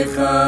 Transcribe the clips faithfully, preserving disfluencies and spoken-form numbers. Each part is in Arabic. كلهن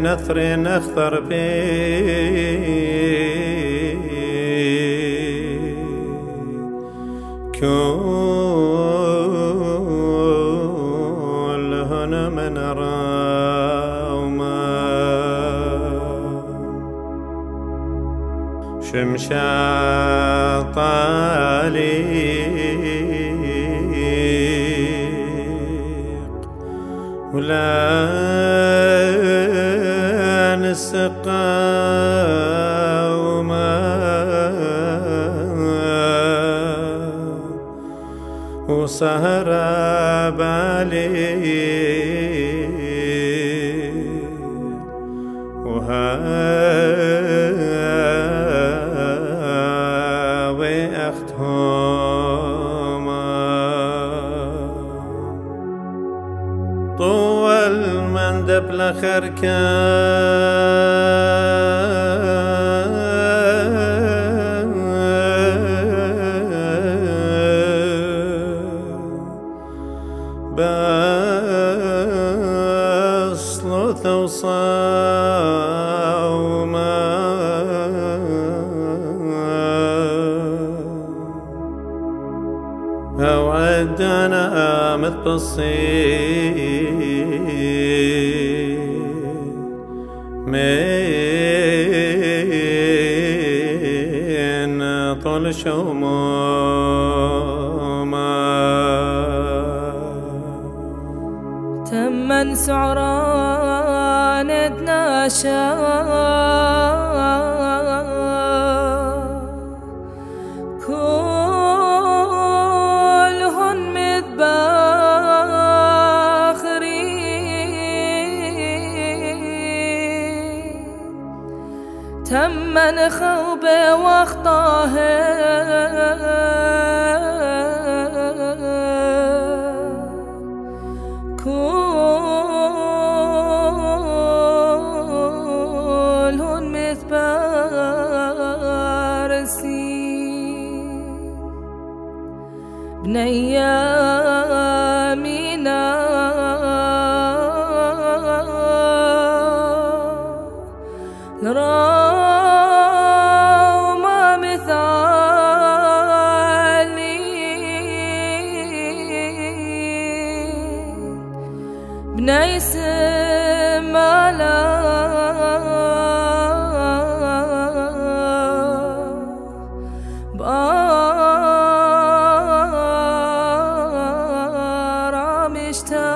متباخرين خربة واخطاها كلهن مثبار سنين بنيامينا بني سمالا بارا